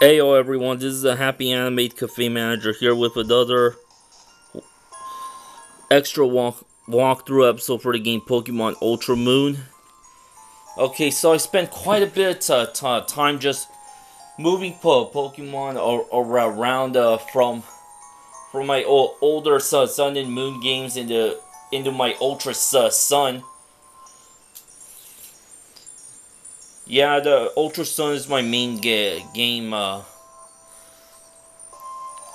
Heyo everyone, this is the HappyAnimaidCafeManager here with another extra walkthrough episode for the game Pokemon Ultra Moon. Okay, so I spent quite a bit of time just moving Pokemon around from my older Sun and Moon games into my Ultra Sun. Yeah, the Ultra Sun is my main game.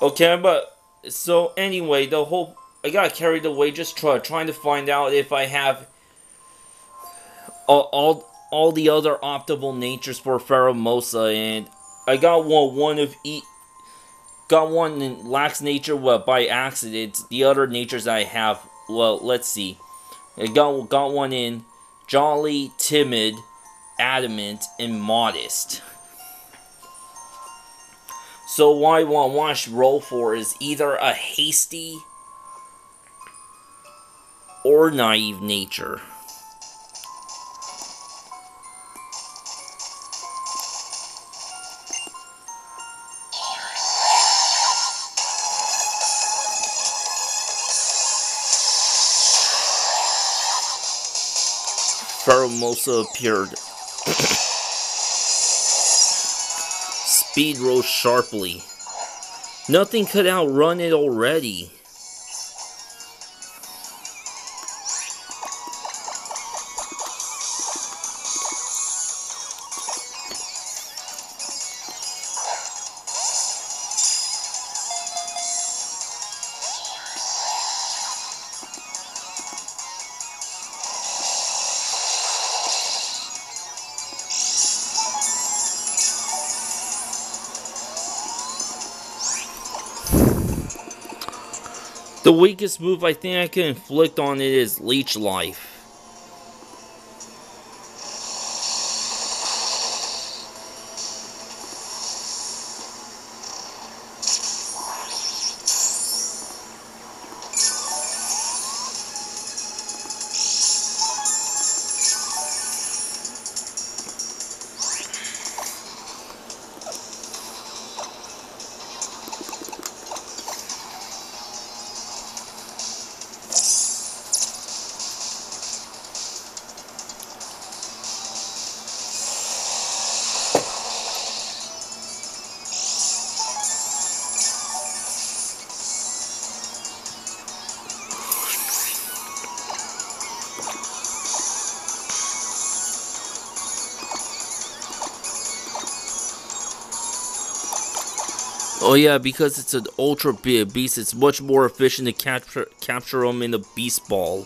Okay, but so anyway, the whole I got carried away just trying to find out if I have all the other optimal natures for Pheromosa, and I got one in Lax nature by accident. The other natures I have, well, let's see. I got one in Jolly, Timid, adamant, and modest. So why I should roll for is either a hasty or naive nature. Pheromosa appeared. Speed rose sharply. Nothing could outrun it already. The weakest move I think I can inflict on it is Leech Life. Oh yeah, because it's an Ultra Beast, it's much more efficient to capture them in the beast ball.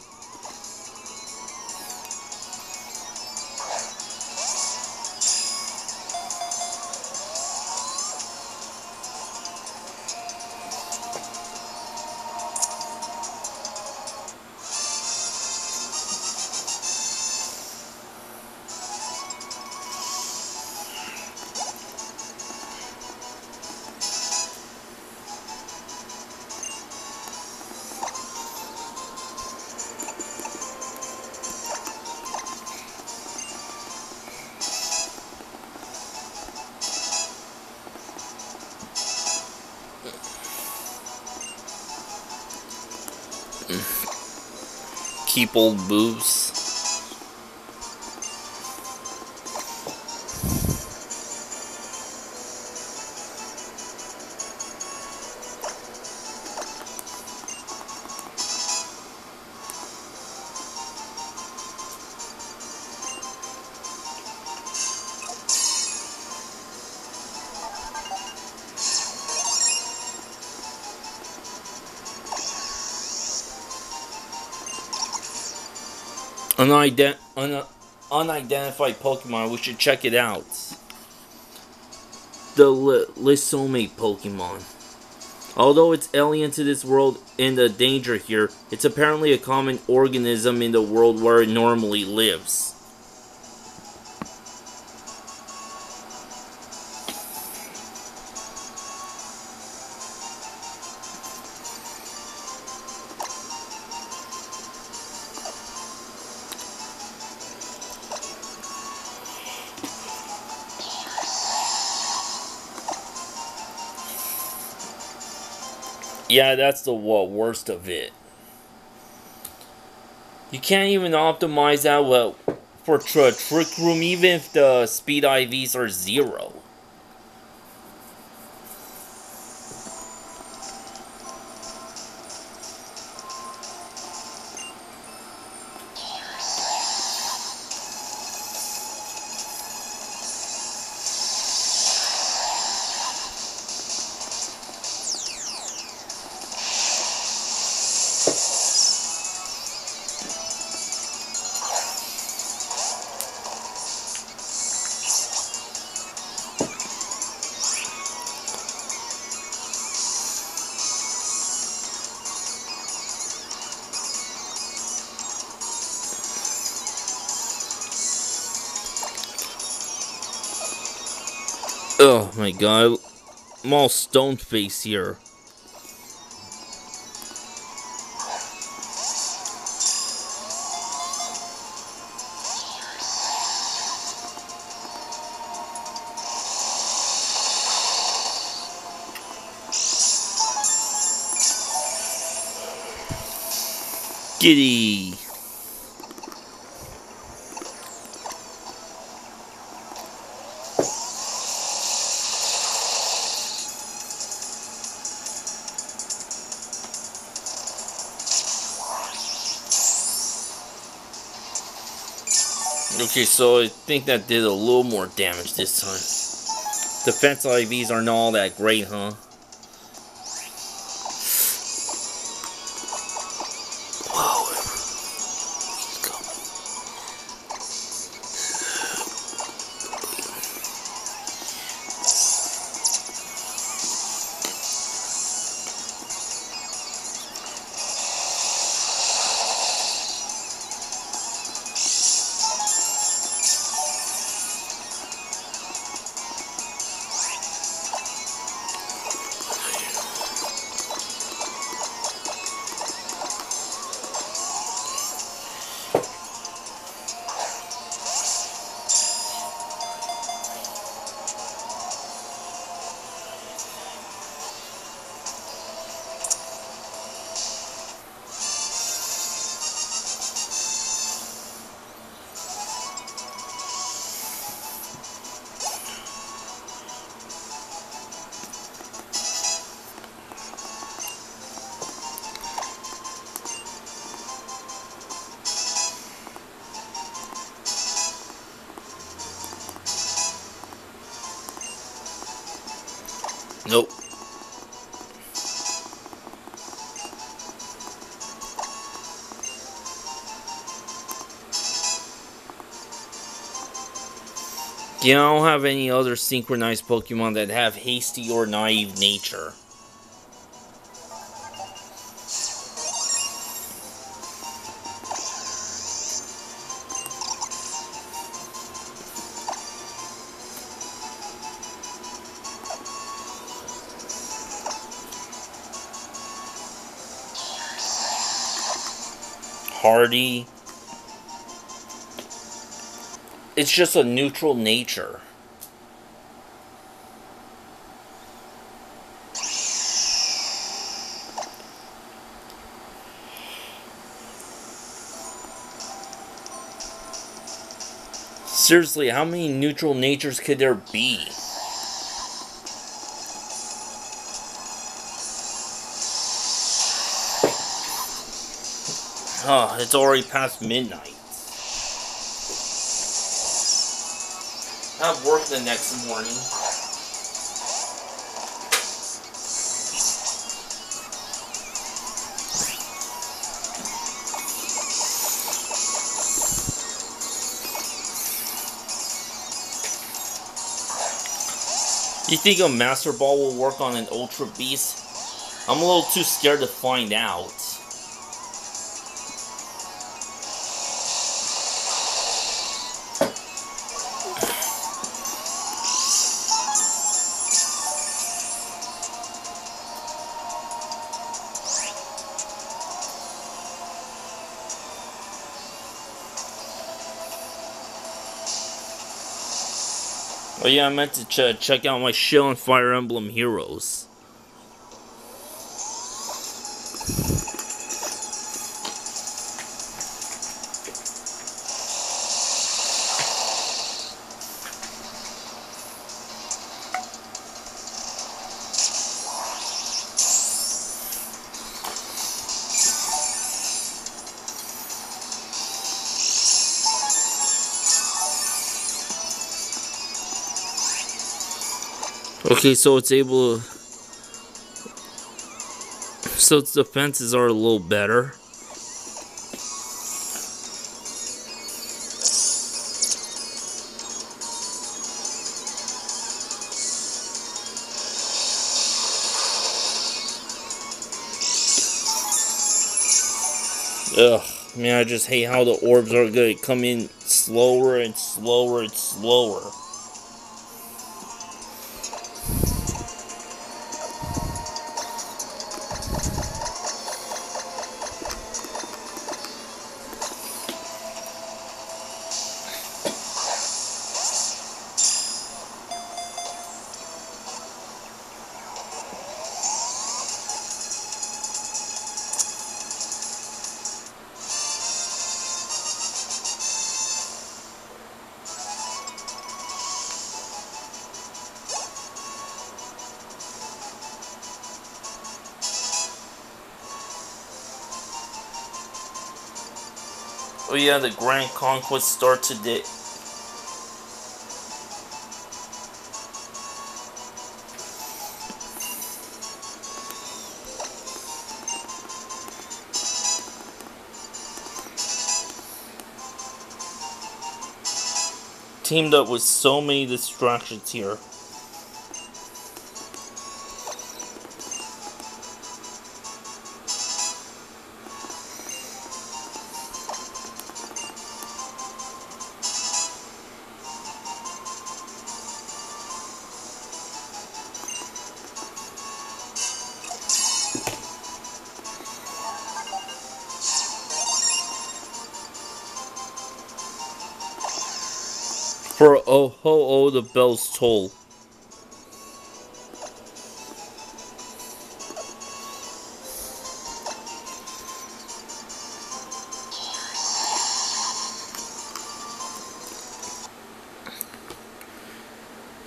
Keep old moves. Unidentified Pokemon, we should check it out. The Lysome Pokemon. Although it's alien to this world and a danger here, it's apparently a common organism in the world where it normally lives. Yeah, that's the worst of it. You can't even optimize that well for Trick Room, even if the speed IVs are 0. Oh my god, I'm all stone-faced here. Giddy! Okay, so I think that did a little more damage this time. Defense IVs aren't all that great, huh? Nope. Yeah, I don't have any other synchronized Pokemon that have hasty or naive nature. Hardy. It's just a neutral nature. Seriously, how many neutral natures could there be? Huh, it's already past midnight. I have work the next morning. You think a Master Ball will work on an Ultra Beast? I'm a little too scared to find out. Oh yeah, I meant to check out my show on Fire Emblem Heroes. Okay, so it's able to... So its defenses are a little better. Ugh, man, I just hate how the orbs are gonna come in slower and slower and slower. Oh yeah, the Grand Conquest starts today. Teamed up with so many distractions here. For oh, the bell's toll.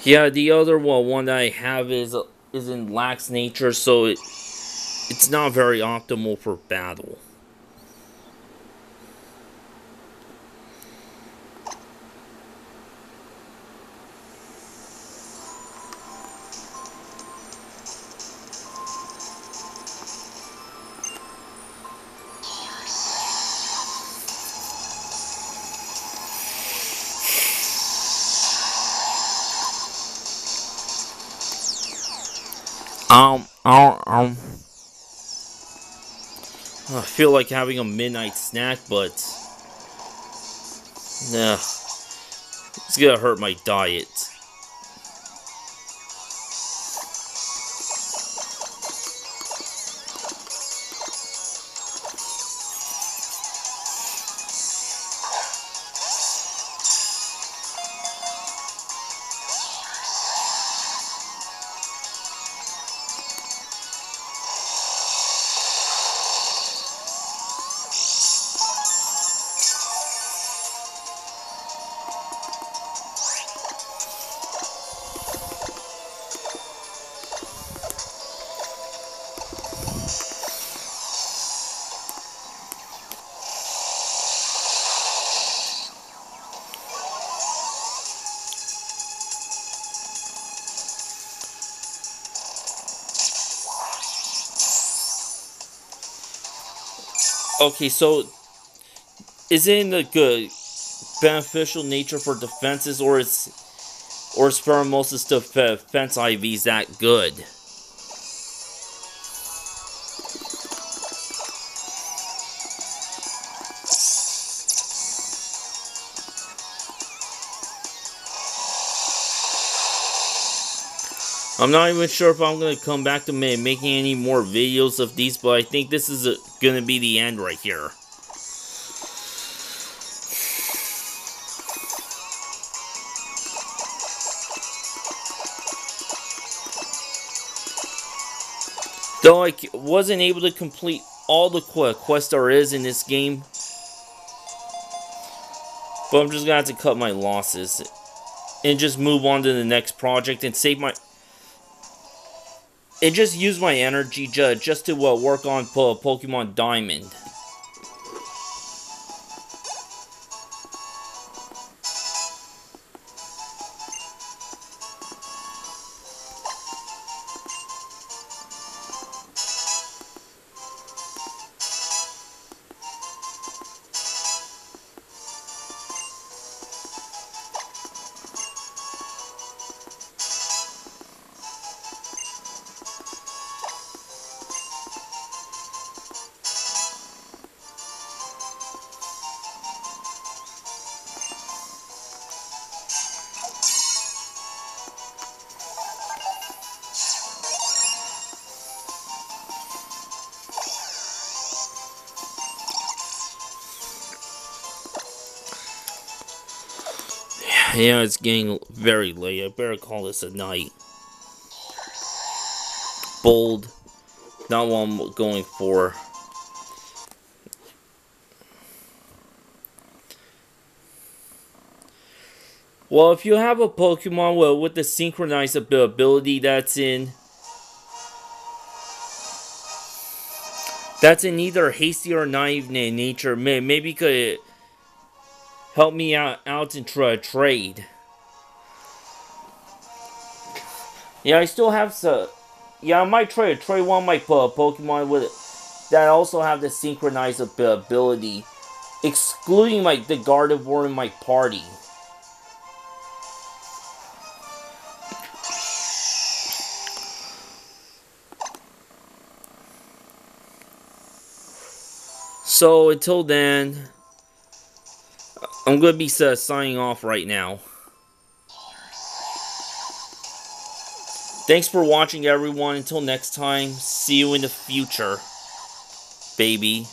Yeah, the other one that I have is in Lax nature, so it's not very optimal for battle. I feel like having a midnight snack, but nah, it's gonna hurt my diet. Okay, so isn't a good beneficial nature for defenses, or is Pheromosa's defense IVs that good? I'm not even sure if I'm going to come back to making any more videos of these, but I think this is going to be the end right here. Though I wasn't able to complete all the quest there is in this game. But I'm just gonna have to cut my losses and just move on to the next project and save my... and just use my energy just to work on Pokemon Diamond. Yeah, it's getting very late. I better call this a night. Bold. Not what I'm going for. Well, if you have a Pokemon with the Synchronize ability that's in either hasty or naive nature, maybe could... help me out and trade. Yeah, I still have some... yeah, I might try to trade one of my Pokemon with it that also have the Synchronize ability, excluding the Gardevoir in my party. So until then, I'm going to be signing off right now. Thanks for watching, everyone. Until next time, see you in the future, baby.